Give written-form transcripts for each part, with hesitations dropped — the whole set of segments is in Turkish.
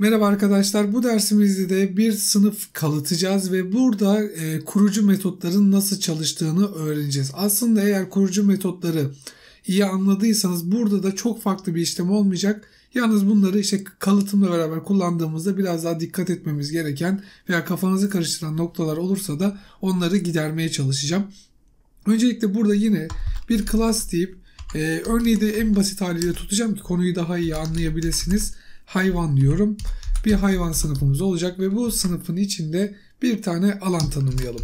Merhaba arkadaşlar, bu dersimizde de bir sınıf kalıtacağız ve burada kurucu metotların nasıl çalıştığını öğreneceğiz. Aslında eğer kurucu metotları iyi anladıysanız burada da çok farklı bir işlem olmayacak. Yalnız bunları işte kalıtımla beraber kullandığımızda biraz daha dikkat etmemiz gereken veya kafanızı karıştıran noktalar olursa da onları gidermeye çalışacağım. Öncelikle burada yine bir class deyip örneği de en basit haliyle tutacağım ki konuyu daha iyi anlayabilirsiniz. Hayvan diyorum. Bir hayvan sınıfımız olacak ve bu sınıfın içinde bir tane alan tanımlayalım.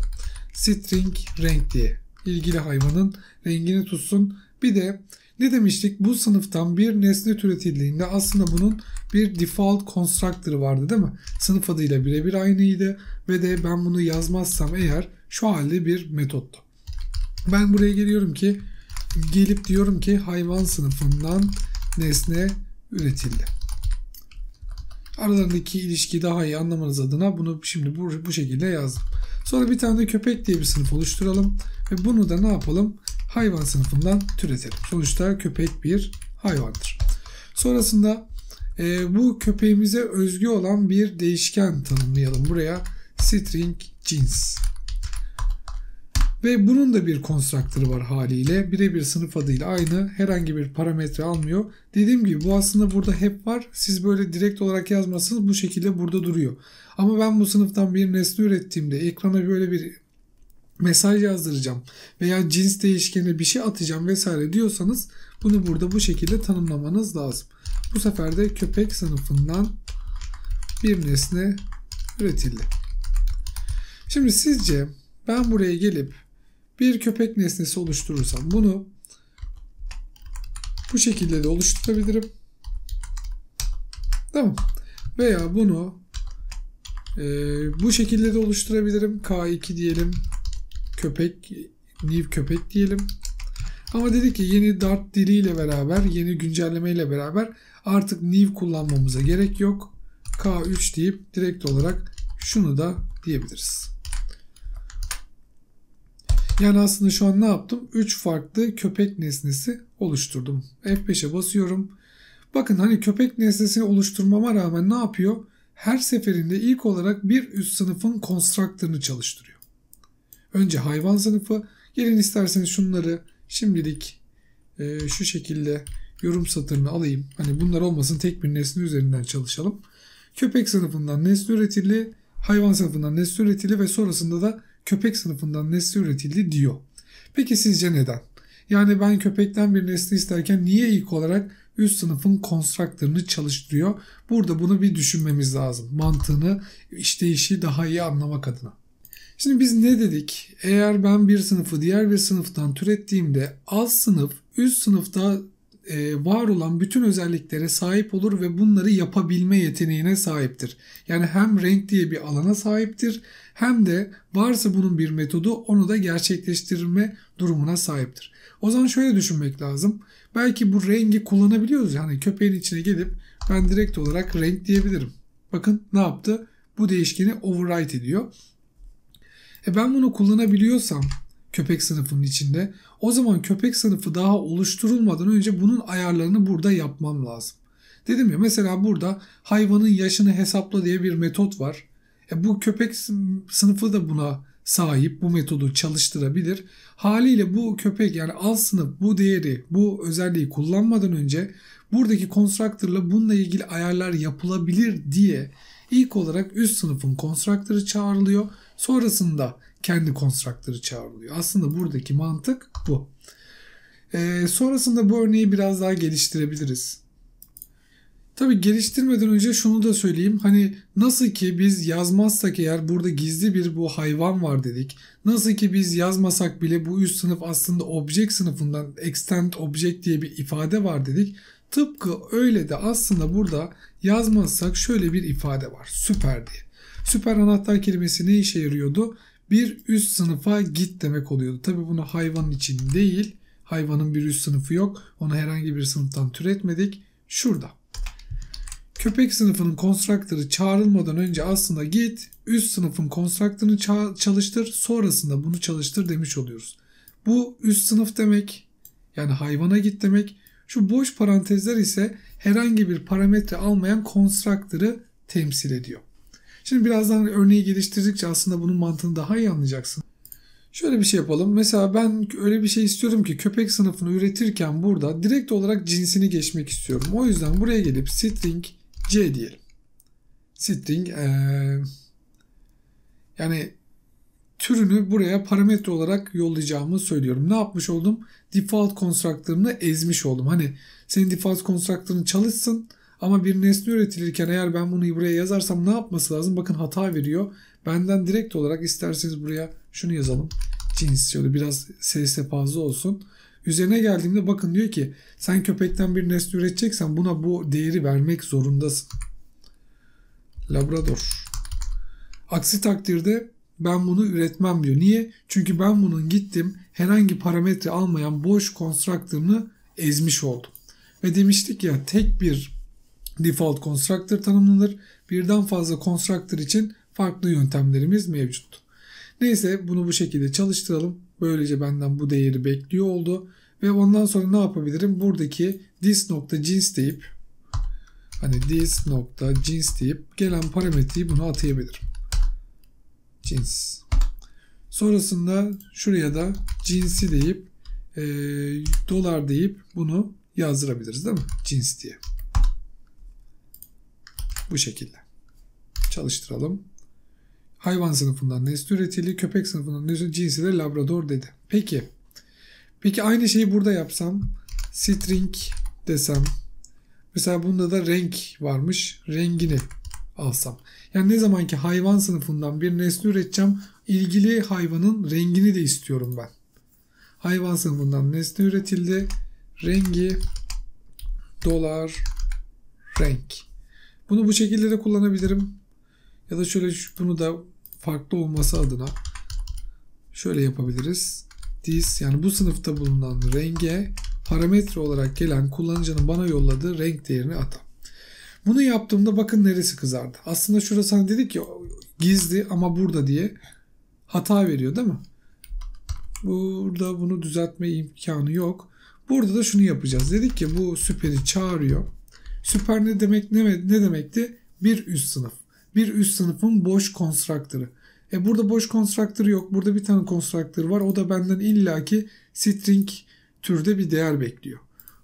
String renk diye. İlgili hayvanın rengini tutsun. Bir de ne demiştik? Bu sınıftan bir nesne türetildiğinde aslında bunun bir default constructor'ı vardı değil mi? Sınıf adıyla birebir aynıydı ve de ben bunu yazmazsam eğer şu halde bir metottu. Ben buraya geliyorum ki diyorum ki hayvan sınıfından nesne üretildi. Aralarındaki ilişkiyi daha iyi anlamanız adına bunu şimdi bu şekilde yazdım. Sonra bir tane de köpek diye bir sınıf oluşturalım. Ve bunu da ne yapalım? Hayvan sınıfından türetelim. Sonuçta köpek bir hayvandır. Sonrasında bu köpeğimize özgü olan bir değişken tanımlayalım. Buraya string cins. Ve bunun da bir constructor'ı var haliyle. Birebir sınıf adıyla aynı. Herhangi bir parametre almıyor. Dediğim gibi bu aslında burada hep var. Siz böyle direkt olarak yazmazsanız bu şekilde burada duruyor. Ama ben bu sınıftan bir nesne ürettiğimde ekrana böyle bir mesaj yazdıracağım veya cins değişkenine bir şey atacağım vesaire diyorsanız bunu burada bu şekilde tanımlamanız lazım. Bu sefer de köpek sınıfından bir nesne üretildi. Şimdi sizce ben buraya gelip bir köpek nesnesi oluşturursam bunu bu şekilde de oluşturabilirim. Tamam. Veya bunu bu şekilde de oluşturabilirim. K2 diyelim. Köpek, new köpek diyelim. Ama dedik ki yeni Dart diliyle beraber, yeni güncellemeyle beraber artık new kullanmamıza gerek yok. K3 deyip direkt olarak şunu da diyebiliriz. Yani aslında şu an ne yaptım? 3 farklı köpek nesnesi oluşturdum. F5'e basıyorum. Bakın hani köpek nesnesini oluşturmama rağmen ne yapıyor? Her seferinde ilk olarak bir üst sınıfın constructor'ını çalıştırıyor. Önce hayvan sınıfı. Gelin isterseniz şunları şimdilik şu şekilde yorum satırını alayım. Hani bunlar olmasın, tek bir nesne üzerinden çalışalım. Köpek sınıfından nesne üretildi. Hayvan sınıfından nesne üretildi ve sonrasında da köpek sınıfından nesne üretildi diyor. Peki sizce neden? Yani ben köpekten bir nesne isterken niye ilk olarak üst sınıfın constructor'ını çalıştırıyor? Burada bunu bir düşünmemiz lazım. Mantığını, işleyişi daha iyi anlamak adına. Şimdi biz ne dedik? Eğer ben bir sınıfı diğer bir sınıftan türettiğimde alt sınıf üst sınıfta var olan bütün özelliklere sahip olur ve bunları yapabilme yeteneğine sahiptir. Yani hem renk diye bir alana sahiptir hem de varsa bunun bir metodu onu da gerçekleştirme durumuna sahiptir. O zaman şöyle düşünmek lazım. Belki bu rengi kullanabiliyoruz. Yani köpeğin içine gelip ben direkt olarak renk diyebilirim. Bakın ne yaptı? Bu değişkeni override ediyor. Ben bunu kullanabiliyorsam köpek sınıfının içinde, o zaman köpek sınıfı daha oluşturulmadan önce bunun ayarlarını burada yapmam lazım. Dedim ya, mesela burada hayvanın yaşını hesapla diye bir metot var. Bu köpek sınıfı da buna sahip, bu metodu çalıştırabilir. Haliyle bu köpek, yani alt sınıf bu değeri, bu özelliği kullanmadan önce buradaki constructor'la bununla ilgili ayarlar yapılabilir diye ilk olarak üst sınıfın constructor'ı çağrılıyor. Sonrasında kendi constructor'ı çağrılıyor. Aslında buradaki mantık bu. Sonrasında bu örneği biraz daha geliştirebiliriz. Tabii geliştirmeden önce şunu da söyleyeyim. Hani nasıl ki biz yazmazsak eğer burada gizli bir bu hayvan var dedik. Nasıl ki biz yazmasak bile bu üst sınıf aslında object sınıfından extend object diye bir ifade var dedik. Tıpkı öyle de aslında burada yazmazsak şöyle bir ifade var. Süper diye. Süper anahtar kelimesi ne işe yarıyordu? Bir üst sınıfa git demek oluyordu. Tabii bunu hayvanın için değil. Hayvanın bir üst sınıfı yok. Onu herhangi bir sınıftan türetmedik. Şurada. Köpek sınıfının constructor'ı çağrılmadan önce aslında git üst sınıfın constructor'ını çalıştır. Sonrasında bunu çalıştır demiş oluyoruz. Bu üst sınıf demek. Yani hayvana git demek. Şu boş parantezler ise herhangi bir parametre almayan constructor'ı temsil ediyor. Şimdi birazdan örneği geliştirdikçe aslında bunun mantığını daha iyi anlayacaksın. Şöyle bir şey yapalım. Mesela ben öyle bir şey istiyorum ki köpek sınıfını üretirken burada direkt olarak cinsini geçmek istiyorum. O yüzden buraya gelip string c diyelim. String yani türünü buraya parametre olarak yollayacağımı söylüyorum. Ne yapmış oldum? Default constructor'ını ezmiş oldum. Hani senin default constructor'ın çalışsın ama bir nesne üretilirken eğer ben bunu buraya yazarsam ne yapması lazım? Bakın hata veriyor. Benden direkt olarak isterseniz buraya şunu yazalım. Cins şöyle biraz sesle fazla olsun. Üzerine geldiğimde bakın diyor ki sen köpekten bir nesne üreteceksen buna bu değeri vermek zorundasın. Labrador. Aksi takdirde ben bunu üretmem diyor. Niye? Çünkü ben bunun gittim herhangi parametre almayan boş constructor'ını ezmiş oldum. Ve demiştik ya tek bir default constructor tanımlanır. Birden fazla constructor için farklı yöntemlerimiz mevcut. Neyse bunu bu şekilde çalıştıralım. Böylece benden bu değeri bekliyor oldu. Ve ondan sonra ne yapabilirim? Buradaki this.cins deyip hani this.cins deyip gelen parametreyi buna atayabilirim. Cins. Sonrasında şuraya da cinsi deyip dolar deyip bunu yazdırabiliriz değil mi? Cins diye. Bu şekilde. Çalıştıralım. Hayvan sınıfından nesne üretili, köpek sınıfından nesne cinsi de labrador dedi. Peki aynı şeyi burada yapsam string desem mesela bunda da renk varmış. Rengini alsam. Yani ne zamanki hayvan sınıfından bir nesne üreteceğim ilgili hayvanın rengini de istiyorum ben. Hayvan sınıfından nesne üretildi. Rengi dolar renk. Bunu bu şekilde de kullanabilirim. Ya da şöyle bunu da farklı olması adına şöyle yapabiliriz. This yani bu sınıfta bulunan renge parametre olarak gelen kullanıcının bana yolladığı renk değerini ata. Bunu yaptığımda bakın neresi kızardı. Aslında şurası hani dedik ya gizli ama burada diye hata veriyor değil mi? Burada bunu düzeltme imkanı yok. Burada da şunu yapacağız. Dedik ki bu süperi çağırıyor. Süper ne demek ne demekti? Bir üst sınıf. Bir üst sınıfın boş konstruktörü. Burada boş konstruktörü yok. Burada bir tane konstruktörü var. O da benden illaki string türde bir değer bekliyor.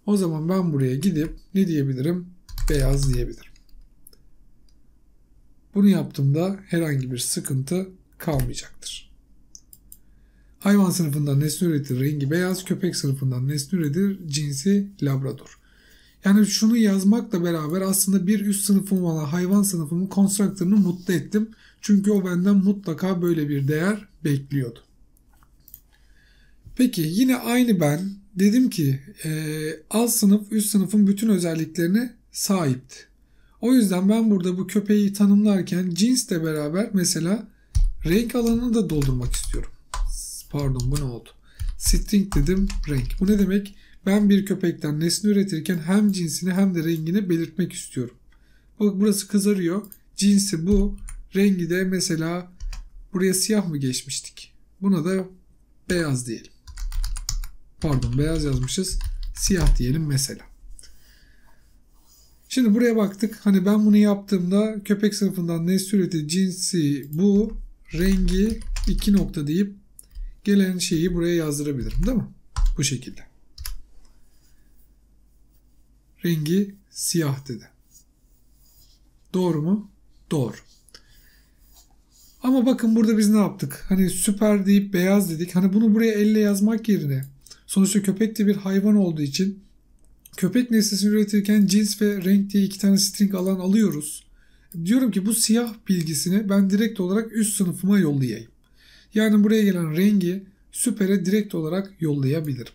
O zaman ben buraya gidip ne diyebilirim? Beyaz diyebilirim. Bunu yaptığımda herhangi bir sıkıntı kalmayacaktır. Hayvan sınıfından nesne üretir rengi beyaz. Köpek sınıfından nesne üretir cinsi labrador. Yani şunu yazmakla beraber aslında bir üst sınıfım olan hayvan sınıfımın constructor'ını mutlu ettim. Çünkü o benden mutlaka böyle bir değer bekliyordu. Peki yine aynı ben dedim ki alt sınıf üst sınıfın bütün özelliklerine sahipti. O yüzden ben burada bu köpeği tanımlarken cinsle beraber mesela renk alanını da doldurmak istiyorum. Pardon bu ne oldu? String dedim renk. Bu ne demek? Ben bir köpekten nesne üretirken hem cinsini hem de rengini belirtmek istiyorum. Bak burası kızarıyor. Cinsi bu. Rengi de mesela buraya siyah mı geçmiştik? Buna da beyaz diyelim. Pardon beyaz yazmışız. Siyah diyelim mesela. Şimdi buraya baktık. Hani ben bunu yaptığımda köpek sınıfından nesne üretici cinsi bu. Rengi 2. deyip gelen şeyi buraya yazdırabilirim değil mi? Bu şekilde. Rengi siyah dedi. Doğru mu? Doğru. Ama bakın burada biz ne yaptık? Hani süper deyip beyaz dedik. Hani bunu buraya elle yazmak yerine sonuçta köpek de bir hayvan olduğu için köpek nesnesini üretirken cins ve renk diye 2 tane string alan alıyoruz. Diyorum ki bu siyah bilgisini ben direkt olarak üst sınıfıma yollayayım. Yani buraya gelen rengi süpere direkt olarak yollayabilirim.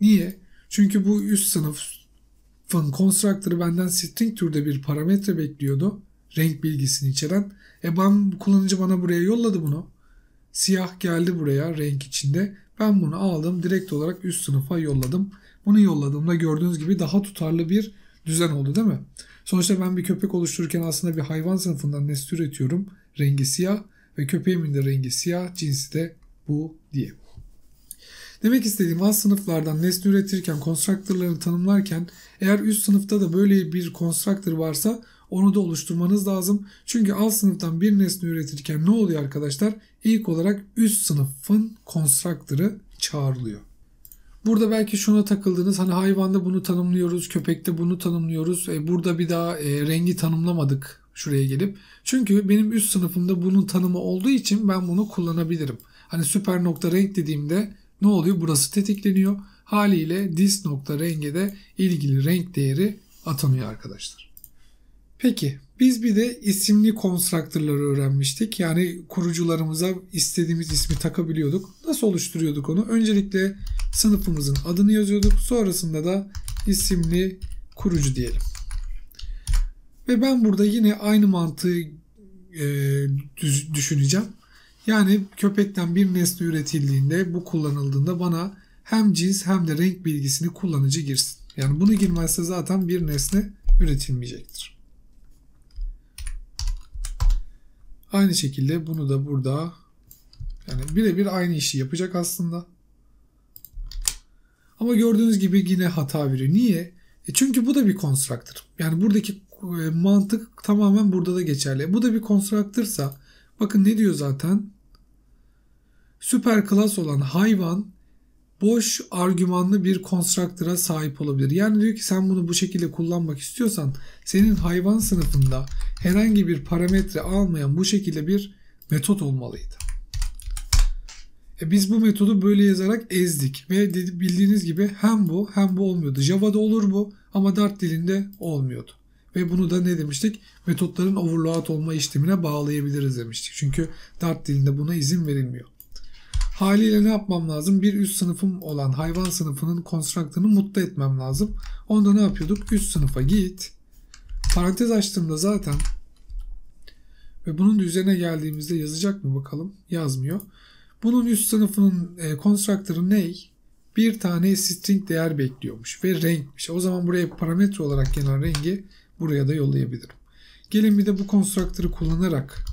Niye? Çünkü bu üst sınıfın constructor'ı benden string türde bir parametre bekliyordu. Renk bilgisini içeren. Kullanıcı bana buraya yolladı bunu. Siyah geldi buraya renk içinde. Ben bunu aldım. Direkt olarak üst sınıfa yolladım. Bunu yolladığımda gördüğünüz gibi daha tutarlı bir düzen oldu değil mi? Sonuçta ben bir köpek oluştururken aslında bir hayvan sınıfından nesne üretiyorum. Rengi siyah ve köpeğimin de rengi siyah. Cinsi de bu diye. Demek istediğim, alt sınıflardan nesne üretirken, constructor'larını tanımlarken eğer üst sınıfta da böyle bir constructor varsa onu da oluşturmanız lazım. Çünkü alt sınıftan bir nesne üretirken ne oluyor arkadaşlar? İlk olarak üst sınıfın constructor'ı çağrılıyor. Burada belki şuna takıldınız, hani hayvanda bunu tanımlıyoruz, köpekte bunu tanımlıyoruz. Burada bir daha rengi tanımlamadık şuraya gelip. Çünkü benim üst sınıfımda bunun tanımı olduğu için ben bunu kullanabilirim. Hani süper nokta renk dediğimde ne oluyor? Burası tetikleniyor. Haliyle dis nokta renge de ilgili renk değeri atanıyor arkadaşlar. Peki biz bir de isimli konstruktörleri öğrenmiştik. Yani kurucularımıza istediğimiz ismi takabiliyorduk. Nasıl oluşturuyorduk onu? Öncelikle sınıfımızın adını yazıyorduk. Sonrasında da isimli kurucu diyelim. Ve ben burada yine aynı mantığı düşüneceğim. Yani köpekten bir nesne üretildiğinde, bu kullanıldığında bana hem cins hem de renk bilgisini kullanıcı girsin. Yani bunu girmezse zaten bir nesne üretilmeyecektir. Aynı şekilde bunu da burada, yani birebir aynı işi yapacak aslında. Ama gördüğünüz gibi yine hata veriyor. Niye? Çünkü bu da bir constructor. Yani buradaki mantık tamamen burada da geçerli. Bu da bir constructor'sa bakın ne diyor zaten? Süper klas olan hayvan boş argümanlı bir constructor'a sahip olabilir. Yani diyor ki sen bunu bu şekilde kullanmak istiyorsan senin hayvan sınıfında herhangi bir parametre almayan bu şekilde bir metot olmalıydı. Biz bu metodu böyle yazarak ezdik ve bildiğiniz gibi hem bu olmuyordu. Java'da olur bu ama Dart dilinde olmuyordu. Ve bunu da ne demiştik? Metotların overload olma işlemine bağlayabiliriz demiştik. Çünkü Dart dilinde buna izin verilmiyor. Haliyle ne yapmam lazım? Bir üst sınıfım olan hayvan sınıfının constructor'ını mutlu etmem lazım. Onda ne yapıyorduk? Üst sınıfa git. Parantez açtığımda zaten ve bunun üzerine geldiğimizde yazacak mı bakalım? Yazmıyor. Bunun üst sınıfının constructor'ı ney? Bir tane string değer bekliyormuş ve renkmiş. O zaman buraya parametre olarak gelen rengi buraya da yollayabilirim. Gelin bir de bu constructor'ı kullanarak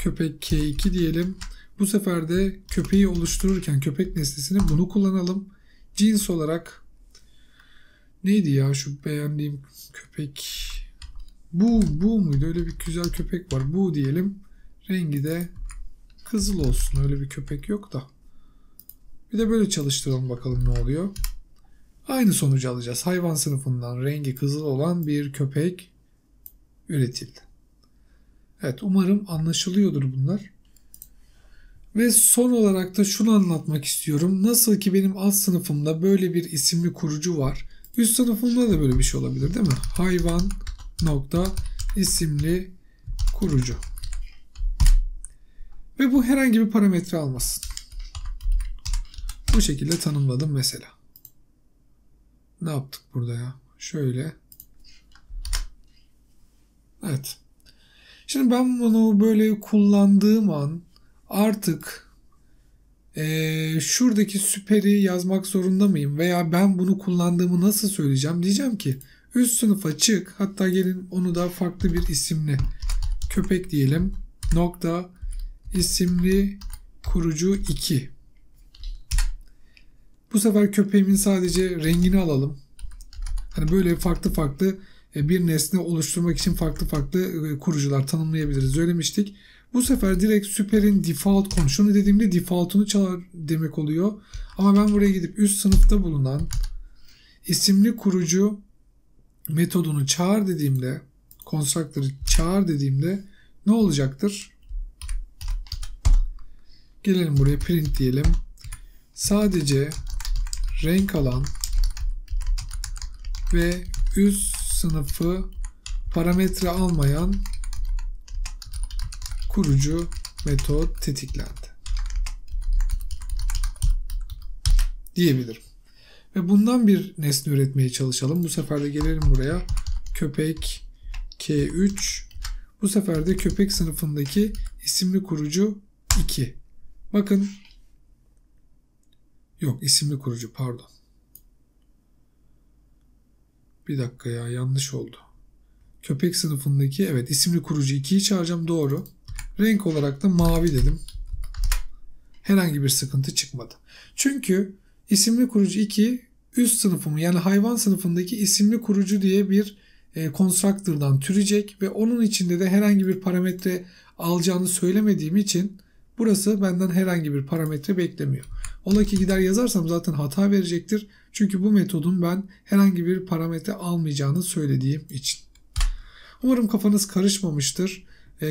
köpek K2 diyelim. Bu sefer de köpeği oluştururken köpek nesnesini bunu kullanalım. Cins olarak neydi ya şu beğendiğim köpek? Bu muydu? Öyle bir güzel köpek var. Bu diyelim. Rengi de kızıl olsun. Öyle bir köpek yok da. Bir de böyle çalıştıralım bakalım ne oluyor. Aynı sonucu alacağız. Hayvan sınıfından rengi kızıl olan bir köpek üretildi. Evet, umarım anlaşılıyordur bunlar. Ve son olarak da şunu anlatmak istiyorum. Nasıl ki benim alt sınıfımda böyle bir isimli kurucu var. Üst sınıfımda da böyle bir şey olabilir değil mi? Hayvan nokta isimli kurucu. Ve bu herhangi bir parametre almasın. Bu şekilde tanımladım mesela. Ne yaptık burada ya? Şöyle. Evet. Şimdi ben bunu böyle kullandığım an artık şuradaki süperi yazmak zorunda mıyım? Veya ben bunu kullandığımı nasıl söyleyeceğim? Diyeceğim ki üst sınıfa çık. Hatta gelin onu da farklı bir isimle köpek diyelim. Nokta isimli kurucu 2. Bu sefer köpeğimin sadece rengini alalım. Hani böyle farklı bir nesne oluşturmak için farklı kurucular tanımlayabiliriz. Söylemiştik. Bu sefer direkt süperin default konusunu dediğimde default'unu çalar demek oluyor. Ama ben buraya gidip üst sınıfta bulunan isimli kurucu metodunu çağır dediğimde, constructor'ı çağır dediğimde ne olacaktır? Gelelim buraya, print diyelim. Sadece renk alan ve üst sınıfı parametre almayan kurucu metod tetiklendi diyebilirim. Ve bundan bir nesne üretmeye çalışalım. Bu sefer de gelelim buraya, köpek K3. Bu sefer de köpek sınıfındaki isimli kurucu 2. Bakın. Yok, isimli kurucu, pardon. Bir dakika ya, yanlış oldu. Köpek sınıfındaki, evet, isimli kurucu 2'yi çağıracağım, doğru. Renk olarak da mavi dedim. herhangi bir sıkıntı çıkmadı. Çünkü isimli kurucu 2 üst sınıfımın yani hayvan sınıfındaki isimli kurucu diye bir constructor'dan türecek ve onun içinde de herhangi bir parametre alacağını söylemediğim için burası benden herhangi bir parametre beklemiyor. Ola ki gider yazarsam zaten hata verecektir. Çünkü bu metodun ben herhangi bir parametre almayacağını söylediğim için. Umarım kafanız karışmamıştır.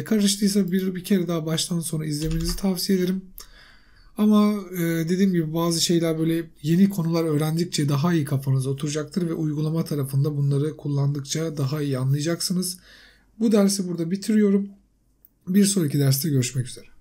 Karıştıysa bir kere daha baştan sona izlemenizi tavsiye ederim. Ama dediğim gibi bazı şeyler böyle yeni konular öğrendikçe daha iyi kafanıza oturacaktır ve uygulama tarafında bunları kullandıkça daha iyi anlayacaksınız. Bu dersi burada bitiriyorum. Bir sonraki derste görüşmek üzere.